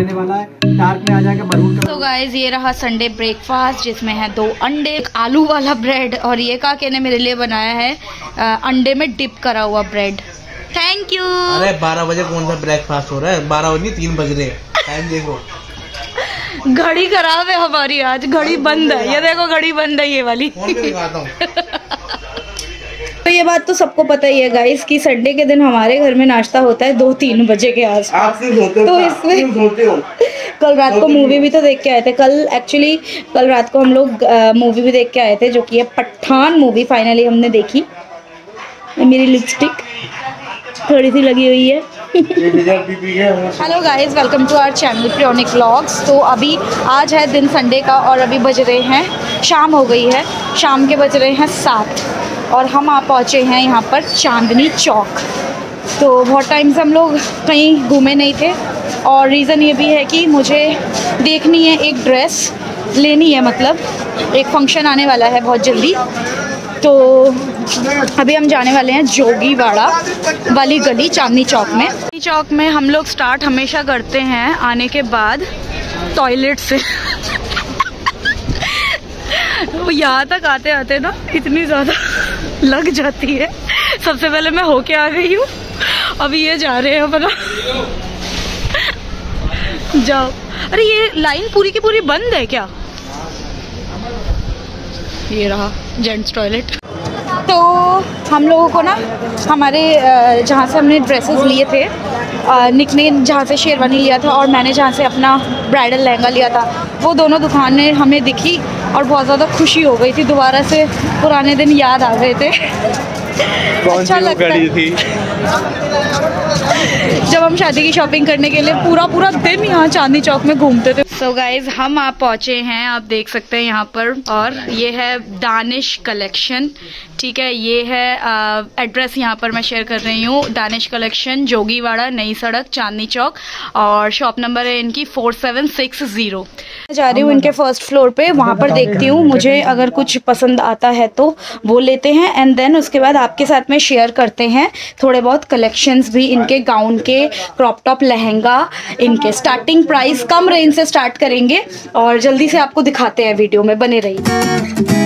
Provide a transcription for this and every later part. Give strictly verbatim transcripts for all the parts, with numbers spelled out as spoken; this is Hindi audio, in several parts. रहने वाला है, डार्क में आ जाएगा मरून। तो गाइज ये रहा संडे ब्रेकफास्ट जिसमें है दो अंडे, एक आलू वाला ब्रेड और ये काके ने मेरे लिए बनाया है आ, अंडे में डिप करा हुआ ब्रेड। Thank you. अरे बारह बजे कौन सा ब्रेकफास्ट हो रहा है, बारह बजे तीन बज रहे टाइम देखो। घड़ी खराब है हमारी, आज घड़ी बंद है, ये देखो घड़ी बंद है ये वाली। तो ये बात तो सबको पता ही है गाइस कि संडे के दिन हमारे घर में नाश्ता होता है दो तीन बजे के आसपास। तो इसमें कल रात को मूवी भी तो देख के आए थे, कल एक्चुअली कल रात को हम लोग मूवी भी देख के आए थे जो कि है पठान मूवी। फाइनली हमने देखी। मेरी लिपस्टिक थोड़ी सी लगी हुई है। Hello guys, welcome to our channel Priyonik logs. तो अभी आज है दिन संडे का और अभी बज रहे हैं, शाम हो गई है, शाम के बज रहे हैं सात और हम आप पहुँचे हैं यहाँ पर चांदनी चौक। तो बहुत टाइम से हम लोग कहीं घूमे नहीं थे और रीज़न ये भी है कि मुझे देखनी है एक ड्रेस लेनी है, मतलब एक फंक्शन आने वाला है बहुत जल्दी। तो अभी हम जाने वाले हैं जोगीवाड़ा वाली गली चांदनी चौक में। चांदनी चौक में हम लोग स्टार्ट हमेशा करते हैं आने के बाद टॉयलेट से। यहाँ तक आते आते ना इतनी ज़्यादा लग जाती है। सबसे पहले मैं होके आ गई हूँ, अभी ये जा रहे हैं अपना। जाओ। अरे ये लाइन पूरी की पूरी बंद है क्या? ये रहा जेंट्स टॉयलेट। तो हम लोगों को ना हमारे जहाँ से हमने ड्रेसेस लिए थे, निक ने जहाँ से शेरवानी लिया था और मैंने जहाँ से अपना ब्राइडल लहंगा लिया था, वो दोनों दुकानें हमें दिखी और बहुत ज़्यादा खुशी हो गई थी। दोबारा से पुराने दिन याद आ गए थे। अच्छा लगता थी जब हम शादी की शॉपिंग करने के लिए पूरा पूरा दिन यहाँ चांदनी चौक में घूमते थे। सो so गाइज हम आप पहुँचे हैं, आप देख सकते हैं यहाँ पर, और ये है दानिश कलेक्शन। ठीक है, ये है एड्रेस, यहाँ पर मैं शेयर कर रही हूँ, दानिश कलेक्शन जोगीवाड़ा नई सड़क चांदनी चौक, और शॉप नंबर है इनकी फोर सेवन सिक्स जीरो। जा रही हूँ इनके फर्स्ट फ्लोर पे, वहाँ पर देखती हूँ मुझे अगर कुछ पसंद आता है तो वो लेते हैं एंड देन उसके बाद आपके साथ में शेयर करते हैं थोड़े बहुत कलेक्शंस भी इनके, गाउन के, क्रॉप टॉप, लहंगा। इनके स्टार्टिंग प्राइस कम रेंज से स्टार्ट करेंगे और जल्दी से आपको दिखाते हैं, वीडियो में बने रहिए।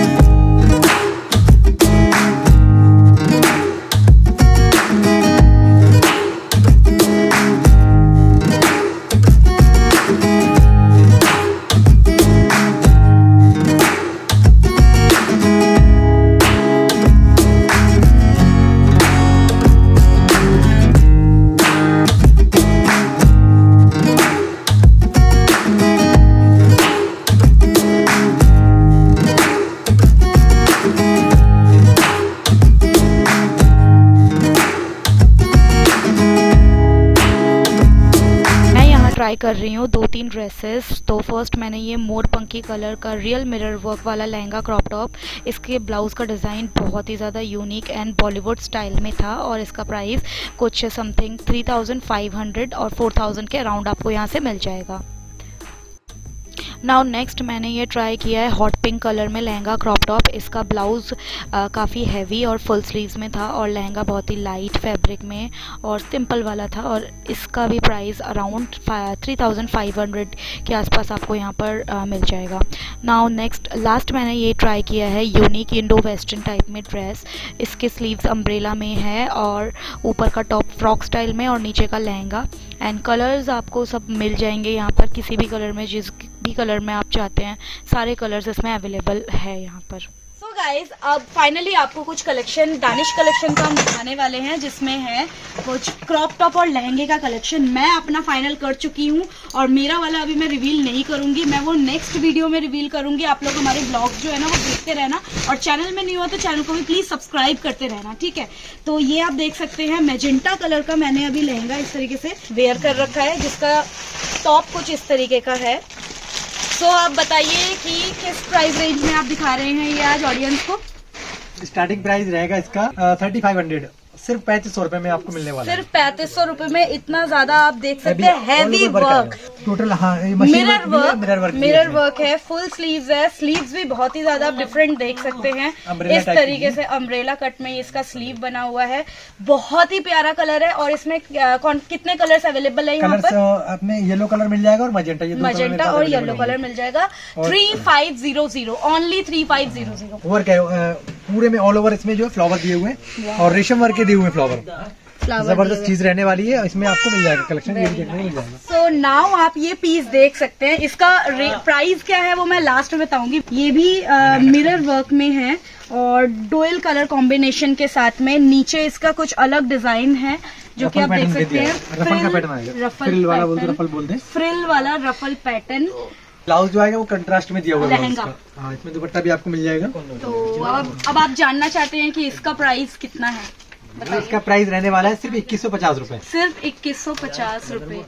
ट्राई कर रही हूँ दो तीन ड्रेसेस। तो फर्स्ट मैंने ये मोरपंखी कलर का रियल मिरर वर्क वाला लहंगा क्रॉप टॉप, इसके ब्लाउज़ का डिज़ाइन बहुत ही ज़्यादा यूनिक एंड बॉलीवुड स्टाइल में था और इसका प्राइस कुछ something three thousand five hundred और फोर थाउजेंड के अराउंड आपको यहाँ से मिल जाएगा। नाउ नेक्स्ट मैंने ये ट्राई किया है हॉट पिंक कलर में लहंगा क्रॉप टॉप, इसका ब्लाउज़ काफ़ी हैवी और फुल स्लीव्स में था और लहंगा बहुत ही लाइट फैब्रिक में और सिंपल वाला था और इसका भी price around three thousand five hundred के आसपास आपको यहाँ पर आ, मिल जाएगा। नाउ नेक्स्ट लास्ट मैंने ये ट्राई किया है यूनिक इंडो वेस्टर्न टाइप में ड्रेस, इसके स्लीव्स अम्ब्रेला में है और ऊपर का टॉप फ्रॉक स्टाइल में और नीचे का लहंगा, एंड कलर्स आपको सब मिल जाएंगे यहाँ पर, किसी भी कलर में, जिस भी कलर में आप चाहते हैं सारे कलर्स इसमें अवेलेबल है यहाँ पर। सो गाइज अब फाइनली आपको कुछ कलेक्शन दानिश कलेक्शन का हम दिखाने वाले हैं जिसमें है कुछ क्रॉप टॉप और लहंगे का कलेक्शन। मैं अपना फाइनल कर चुकी हूँ और मेरा वाला अभी मैं रिवील नहीं करूँगी, मैं वो नेक्स्ट वीडियो में रिवील करूँगी। आप लोग हमारे ब्लॉग जो है ना वो देखते रहना और चैनल में नहीं हुआ तो चैनल को भी प्लीज़ सब्सक्राइब करते रहना, ठीक है। तो ये आप देख सकते हैं मैजेंटा कलर का मैंने अभी लहंगा इस तरीके से वेयर कर रखा है जिसका टॉप कुछ इस तरीके का है। तो so, आप बताइए कि किस प्राइस रेंज में आप दिखा रहे हैं ये आज ऑडियंस को? स्टार्टिंग प्राइस रहेगा इसका थर्टी फाइव हंड्रेड, सिर्फ पैंतीस सौ रुपए में आपको मिलने वाला है। सिर्फ पैंतीस सौ रुपए में इतना ज्यादा, आप देख सकते हैं हैवी वर्क। टोटल हाँ, mirror work mirror work mirror work है, फुल स्लीव्स है, स्लीव्स भी बहुत ही ज्यादा डिफरेंट देख सकते हैं इस तरीके से। अम्ब्रेला कट में इसका स्लीव बना हुआ है, बहुत ही प्यारा कलर है। और इसमें कितने कलर्स अवेलेबल है यहाँ पर? आपने येलो कलर मिल जाएगा और मजेंटा, मजेंटा और येलो कलर मिल जाएगा। Three five zero zero only three five zero zero work है पूरे में, ऑल ओवर इसमें जो फ्लावर दिए हुए हैं और रेशम वर्क के दिए हुए फ्लावर, जबरदस्त चीज रहने वाली है। इसमें आपको मिल जाएगा कलेक्शन, ये देखने मिल जाएगा। सो नाउ आप ये पीस देख सकते हैं, इसका प्राइस क्या है वो मैं लास्ट में बताऊंगी। ये भी आ, मिरर वर्क में है और डुअल कलर कॉम्बिनेशन के साथ में नीचे इसका कुछ अलग डिजाइन है जो कि आप देख सकते हैं। रफल वाला बोलते रफल बोलते हैं, फ्रिल वाला रफल पैटर्न। ब्लाउज जो आएगा वो कंट्रास्ट में दिया हुआ है लहंगा। हाँ, इसमें दुपट्टा भी आपको मिल जाएगा। तो अब आप जानना चाहते हैं कि इसका प्राइस कितना है? इसका प्राइस रहने वाला है सिर्फ इक्कीस सौ पचास रूपए, सिर्फ इक्कीस सौ पचास रूपए।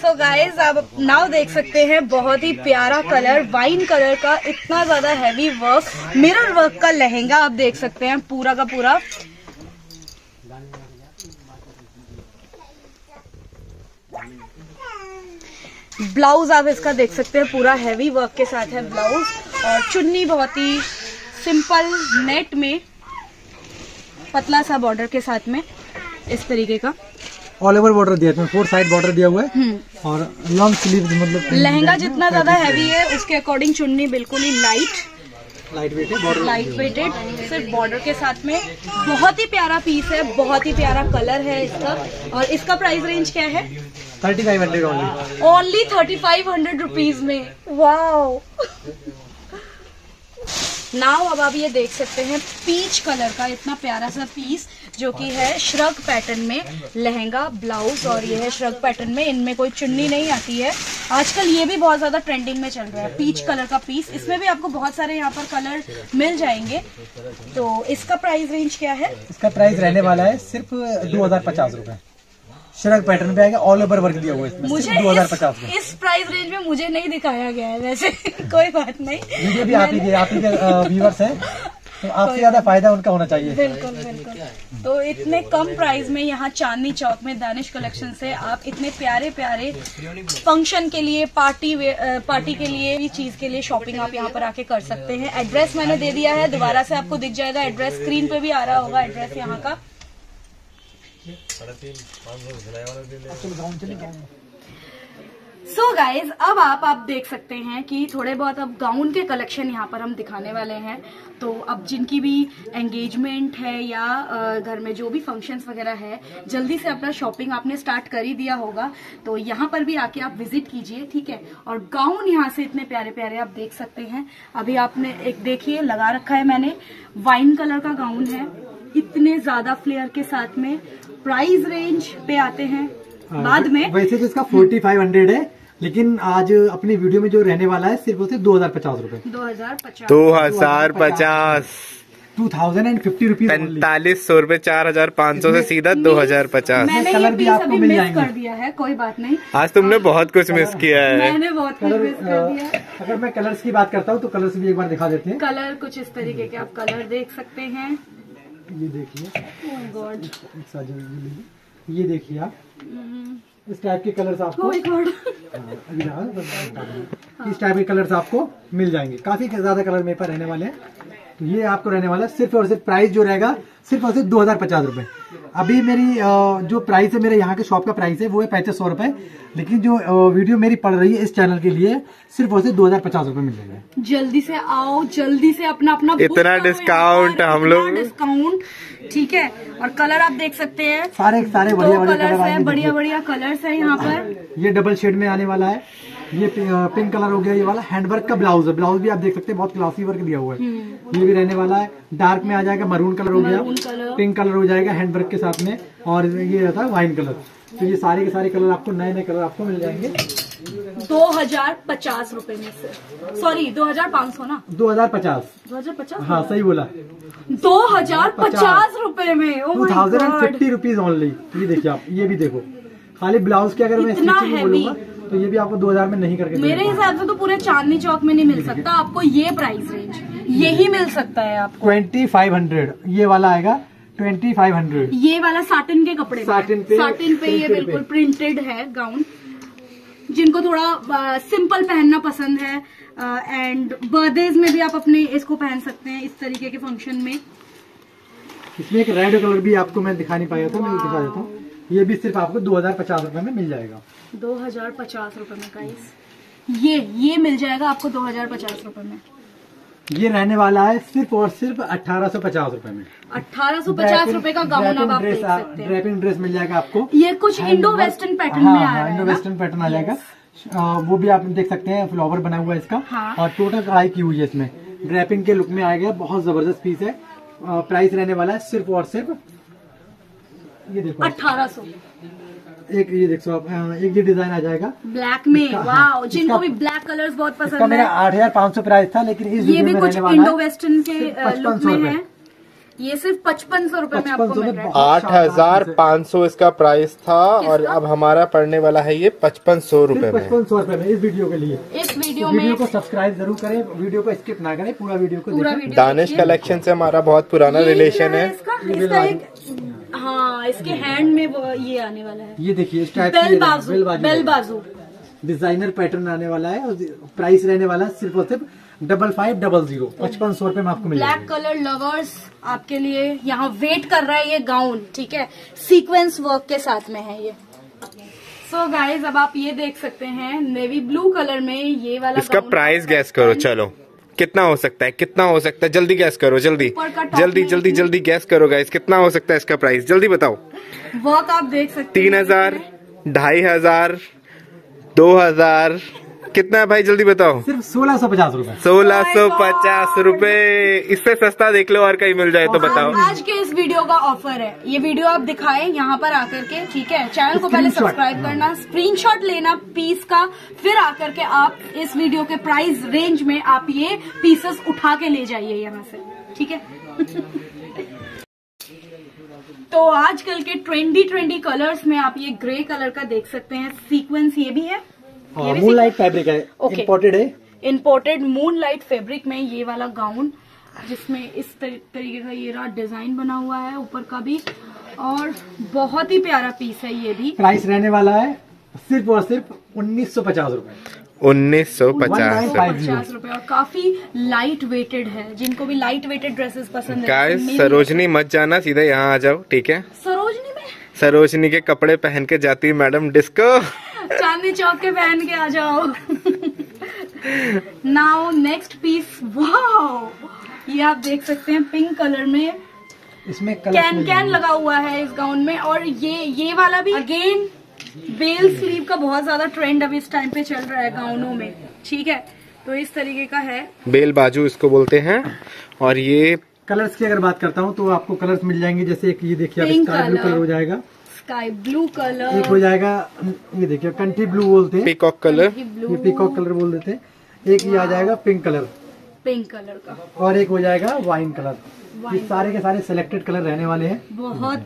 सो गाइज आप नाउ देख सकते हैं, बहुत ही प्यारा कलर, वाइन कलर का, इतना ज्यादा हैवी वर्क, मिरर वर्क का लहंगा आप देख सकते हैं पूरा का पूरा। ब्लाउज आप इसका देख सकते हैं पूरा हैवी वर्क के साथ है ब्लाउज, और चुन्नी बहुत ही सिंपल नेट में, पतला सा बॉर्डर के साथ में इस तरीके का ऑल ओवर बॉर्डर दिया है। फोर साइड बॉर्डर दिया हुआ है और लॉन्ग स्लीव, मतलब लहंगा जितना ज्यादा हैवी है उसके अकॉर्डिंग चुन्नी बिल्कुल ही light light weighted light weighted सिर्फ बॉर्डर के साथ में। बहुत ही प्यारा पीस है, बहुत ही प्यारा कलर है इसका। और इसका प्राइस रेंज क्या है? Thirty five hundred only, only thirty five hundred rupees में। वाओ। नाउ अब आप ये देख सकते हैं पीच कलर का इतना प्यारा सा पीस जो कि है श्रग पैटर्न में लहंगा, ब्लाउज और ये है श्रग पैटर्न में। इनमें कोई चुन्नी नहीं आती है, आजकल ये भी बहुत ज्यादा ट्रेंडिंग में चल रहा है पीच कलर का पीस। इसमें भी आपको बहुत सारे यहाँ पर कलर मिल जाएंगे। तो इसका प्राइस रेंज क्या है? इसका प्राइस रहने वाला है सिर्फ दो हजार पचास रूपए, श्रग पैटर्न पे आएगा, ऑल ओवर वर्क दिया हुआ है। मुझे दो हजार पचास में इस प्राइस रेंज में मुझे नहीं दिखाया गया है वैसे। कोई बात नहीं, वीडियो भी आप ही आप ही के व्यूअर्स हैं तो आपसे ज्यादा फायदा उनका होना चाहिए। बिल्कुल बिल्कुल। तो इतने कम प्राइस में यहाँ चांदनी चौक में दानिश कलेक्शन से आप इतने प्यारे प्यारे फंक्शन के लिए, पार्टी पार्टी के लिए, इस चीज के लिए शॉपिंग आप यहाँ पर आके कर सकते हैं। एड्रेस मैंने दे दिया है, दोबारा से आपको दिख जाएगा एड्रेस, स्क्रीन पे भी आ रहा होगा एड्रेस यहाँ का। सो गाइज अब आप आप देख सकते हैं कि थोड़े बहुत अब गाउन के कलेक्शन यहाँ पर हम दिखाने वाले हैं। तो अब जिनकी भी एंगेजमेंट है या घर में जो भी फंक्शंस वगैरह है, जल्दी से अपना शॉपिंग आपने स्टार्ट कर ही दिया होगा, तो यहाँ पर भी आके आप विजिट कीजिए, ठीक है। और गाउन यहाँ से इतने प्यारे प्यारे आप देख सकते हैं। अभी आपने एक देखिए लगा रखा है मैंने, वाइन कलर का गाउन है, इतने ज्यादा फ्लेयर के साथ में। प्राइस रेंज पे आते हैं बाद में। वैसे तो इसका फोर्टी फाइव हंड्रेड है, लेकिन आज अपनी वीडियो में जो रहने वाला है सिर्फ उसे दो हजार पचास रूपए दो हजार पचास दो हजार पचास, two thousand and fifty rupees, पैंतालीस सौ रूपये, चार हजार पाँच सौ से सीधा दो हजार पचास। कलर भी आपको मिल जाएंगे, कर दिया है, कोई बात नहीं। आज तुमने बहुत कुछ मिस किया है, मैंने बहुत कुछ मिस कर दिया है। अगर मैं कलर्स की बात करता हूँ तो कलर्स भी एक बार दिखा देते हैं। कलर कुछ इस तरीके के आप कलर देख सकते हैं, ये देखिए, ये देखिए आप इस टाइप के कलर्स आपको इस टाइप के कलर्स आपको मिल जाएंगे। काफी ज्यादा कलर मेरे पास रहने वाले हैं। तो ये आपको रहने वाला सिर्फ और सिर्फ प्राइस जो रहेगा सिर्फ और सिर्फ दो हजार पचास रुपए। अभी मेरी जो प्राइस है, मेरे यहाँ के शॉप का प्राइस है वो है पैंतीस सौ रुपए, लेकिन जो वीडियो मेरी पड़ रही है इस चैनल के लिए सिर्फ और सिर्फ दो हजार पचास रूपए मिल जाएगा। जल्दी से आओ, जल्दी से अपना अपना इतना डिस्काउंट हम लोग डिस्काउंट ठीक है। और कलर आप देख सकते हैं, सारे सारे बढ़िया बढ़िया बढ़िया बढ़िया कलर्स है यहाँ पर। ये डबल शेड में आने वाला है, ये पिंक कलर हो गया, ये वाला हैंडवर्क का ब्लाउज है, ब्लाउज भी आप देख सकते हैं बहुत क्लासी वर्क दिया हुआ है। ये भी रहने वाला है, डार्क में आ जाएगा, मरून कलर हो गया, पिंक कलर हो जाएगा हैंडवर्क के साथ में, और ये रहता है वाइन कलर। तो ये सारे के सारे कलर आपको, नए नए कलर आपको मिल जाएंगे दो हजार पचास रूपए में से, सॉरी दो हजार पाँच सौ ना दो हजार पचास दो हजार पचास हाँ सही बोला, दो हजार पचास रूपए में, two thousand and fifty rupees only. ये देखिए आप, ये भी देखो, खाली ब्लाउज के अगर मैं स्टिचिंग बोलूंगा तो ये भी आपको दो हजार में नहीं करके, मेरे हिसाब से तो पूरे चांदनी चौक में नहीं मिल सकता आपको ये प्राइस रेंज, यही मिल सकता है आपको। ट्वेंटी फाइव हंड्रेड ये वाला आएगा, ट्वेंटी फाइव हंड्रेड ये वाला साटिन के कपड़े, साटिन पे साटिन पे ये बिल्कुल प्रिंटेड है गाउन। जिनको थोड़ा सिंपल uh, पहनना पसंद है, एंड uh, बर्थडेज में भी आप अपने इसको पहन सकते हैं इस तरीके के फंक्शन में। इसमें एक रेड कलर भी आपको मैं दिखा नहीं पाया था, मैं दिखा देता हूँ। ये भी सिर्फ आपको दो हजार पचास रूपये में मिल जाएगा, दो हजार पचास रूपये में गाइस। ये ये मिल जाएगा आपको दो हजार पचास रूपये में। ये रहने वाला है सिर्फ और सिर्फ अठारह सौ पचास रूपये में। अठारह सौ पचास रूपये का गाउन आप देख सकते हैं। ड्रेपिंग ड्रेस मिल जाएगा आपको। ये कुछ इंडो वेस्टर्न पैटर्न में आ रहा है, इंडो वेस्टर्न पैटर्न आ जाएगा। वो भी आप देख सकते हैं, फ्लावर बना हुआ है इसका और टोटल कढ़ाई की हुई है इसमें, ड्रेपिंग के लुक में आएगा। बहुत जबरदस्त पीस है। प्राइस रहने वाला है सिर्फ और सिर्फ ये देखो अठारह सौ। एक ये देखो आप, एक ये डिजाइन आ जाएगा ब्लैक में। वाओ, जिनको भी ब्लैक कलर्स बहुत पसंद है। मेरा आठ हजार पाँच सौ प्राइस था, लेकिन इस ये भी कुछ इंडो वेस्टर्न के लुक में है। ये सिर्फ पचपन सौ रूपये में आपको मिल रहा है। आठ हजार पाँच सौ इसका प्राइस था और अब हमारा पड़ने वाला है ये पचपन सौ रूपये पचपन सौ रूपये में। इस वीडियो के लिए इस वीडियो में को सब्सक्राइब जरूर करें, वीडियो को स्किप ना करें, पूरा वीडियो को देखें। दानिश कलेक्शन से हमारा बहुत पुराना रिलेशन है। हाँ, इसके हैंड में वो ये आने वाला है। ये देखिए बेल बाजू, बेल बाजू डिजाइनर पैटर्न आने वाला है। प्राइस रहने वाला है सिर्फ और सिर्फ डबल फाइव डबल जीरो पचपन सौ रूपये में आपको मिलेगा। ब्लैक कलर लवर्स आपके लिए यहाँ वेट कर रहा है ये गाउन, ठीक है, सीक्वेंस वर्क के साथ में है ये। सो so गाइज, अब आप ये देख सकते हैं नेवी ब्लू कलर में ये वाला। इसका प्राइस गैस करो, चलो कितना हो सकता है, कितना हो सकता है, जल्दी गैस करो, जल्दी जल्दी जल्दी जल्दी गैस करो गाइस, कितना हो सकता है इसका प्राइस, जल्दी बताओ। वर्क आप देख सकते हैं, तीन हजार, ढाई हजार, दो हजार, कितना है भाई जल्दी बताओ। सिर्फ सोलह सौ पचास रूपए, सोलह सौ पचास रूपए। इससे सस्ता देख लो और कहीं मिल जाए तो बताओ। आज के इस वीडियो का ऑफर है, ये वीडियो आप दिखाएं यहाँ पर आकर के, ठीक है। चैनल को पहले सब्सक्राइब करना, स्क्रीनशॉट लेना पीस का, फिर आकर के आप इस वीडियो के प्राइस रेंज में आप ये पीसेस उठा के ले जाइए यहाँ से, ठीक है। तो आजकल के ट्रेंडी ट्रेंडी कलर्स में आप ये ग्रे कलर का देख सकते हैं, सीक्वेंस ये भी है। मून लाइट फैब्रिक है, इंपोर्टेड है, इंपोर्टेड मून लाइट फैब्रिक में ये वाला गाउन, जिसमें इस तरीके का ये रहा डिजाइन बना हुआ है ऊपर का भी, और बहुत ही प्यारा पीस है ये भी। प्राइस रहने वाला है सिर्फ और सिर्फ उन्नीस सौ पचास रूपये, उन्नीस सौ पचास रूपए, और काफी लाइट वेटेड है। जिनको भी लाइट वेटेड ड्रेसेस पसंद है, सरोजनी मत जाना, सीधा यहाँ आ जाओ, ठीक है। सरोजनी में सरोजनी के कपड़े पहन के जाती है मैडम डिस्को, चांदनी चौक के पहन के आ जाओ। नाउ नेक्स्ट पीस, वाओ, ये आप देख सकते हैं पिंक कलर में, इसमें कैन कैन लगा हुआ है इस गाउन में। और ये ये वाला भी अगेन बेल स्लीव का बहुत ज्यादा ट्रेंड अभी इस टाइम पे चल रहा है गाउनों में, ठीक है। तो इस तरीके का है, बेल बाजू इसको बोलते हैं। और ये कलर्स की अगर बात करता हूँ तो आपको कलर्स मिल जाएंगे, जैसे एक ये देखिए आप, स्काई ब्लू कलर हो जाएगा, स्काई ब्लू कलर, एक हो जाएगा ये देखिए कंट्री ब्लू बोलते हैं, पीकॉक कलर, ये पीकॉक कलर बोल देते हैं। एक ये आ जाएगा पिंक कलर, पिंक कलर का, और एक हो जाएगा वाइन कलर। ये सारे के सारे सिलेक्टेड कलर रहने वाले हैं। बहुत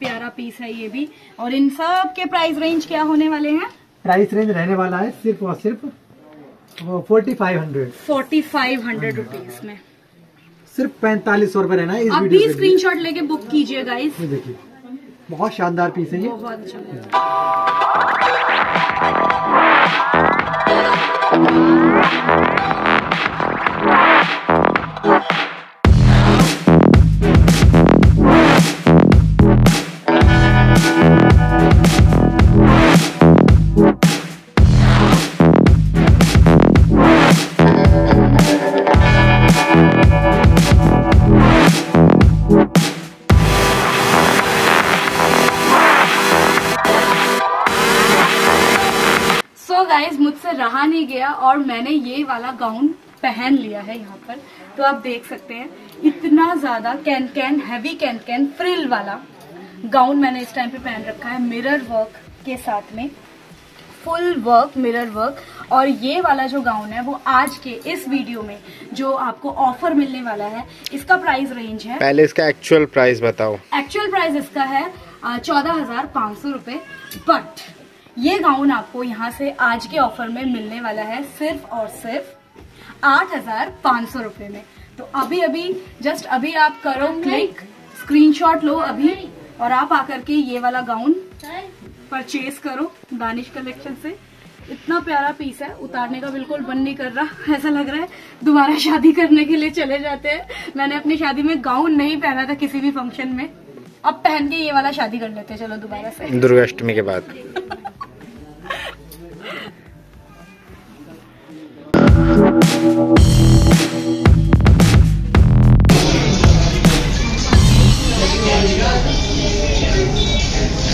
प्यारा पीस है ये भी। और इन सब के प्राइस रेंज क्या होने वाले हैं? प्राइस रेंज रहने वाला है सिर्फ और सिर्फ forty five hundred forty five hundred rupees में, सिर्फ पैंतालीस सौ रूपये रहना है। आप भी स्क्रीन शॉट लेके बुक कीजिएगा। इस देखिए बहुत शानदार पीस है ये, बहुत अच्छा। मुझसे रहा नहीं गया और मैंने ये वाला गाउन पहन लिया है यहाँ पर। तो आप देख सकते हैं इतना ज्यादा can can, heavy can can frill वाला गाउन मैंने इस टाइम पे पहन रखा है, मिरर वर्क के साथ में, फुल वर्क मिरर वर्क। और ये वाला जो गाउन है वो आज के इस वीडियो में जो आपको ऑफर मिलने वाला है, इसका प्राइस रेंज है, पहले इसका एक्चुअल प्राइस बताओ। एक्चुअल प्राइस इसका है चौदह हजार पाँच सौ रूपये, बट ये गाउन आपको यहाँ से आज के ऑफर में मिलने वाला है सिर्फ और सिर्फ आठ हजार पाँच सौ रुपये में। तो अभी अभी जस्ट अभी आप करो क्लिक, स्क्रीनशॉट लो अभी, और आप आकर के ये वाला गाउन परचेज करो दानिश कलेक्शन से। इतना प्यारा पीस है, उतारने का बिल्कुल मन नहीं कर रहा, ऐसा लग रहा है दोबारा शादी करने के लिए चले जाते हैं। मैंने अपनी शादी में गाउन नहीं पहना था किसी भी फंक्शन में, अब पहन के ये वाला शादी कर लेते हैं चलो दोबारा से, दुर्गाष्टमी के बाद।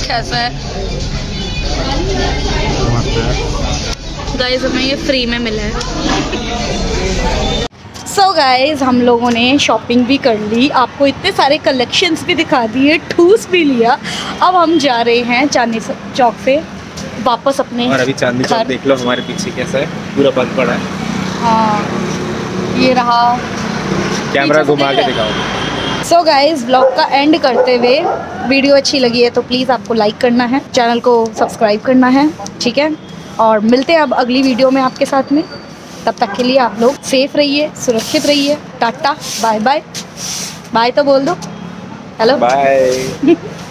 कैसा है गाइज, हमें ये फ्री में मिला है। सो गाइज, हम लोगों ने शॉपिंग भी कर ली, आपको इतने सारे कलेक्शंस भी दिखा दिए, ठूस भी लिया। अब हम जा रहे हैं चांदनी चौक से वापस अपने, और अभी चांदनी चौक देख लो हमारे पीछे कैसा है, पूरा बंद पड़ा है। हाँ ये रहा, कैमरा घुमा के दिखाओ। सो गाइज, ब्लॉग का एंड करते हुए, वीडियो अच्छी लगी है तो प्लीज़ आपको लाइक करना है, चैनल को सब्सक्राइब करना है, ठीक है। और मिलते हैं अब अगली वीडियो में आपके साथ में, तब तक के लिए आप लोग सेफ रहिए, सुरक्षित रहिए। टाटा बाय बाय, बाय तो बोल दो, हेलो बाय।